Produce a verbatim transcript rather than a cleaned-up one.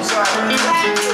I'm sorry.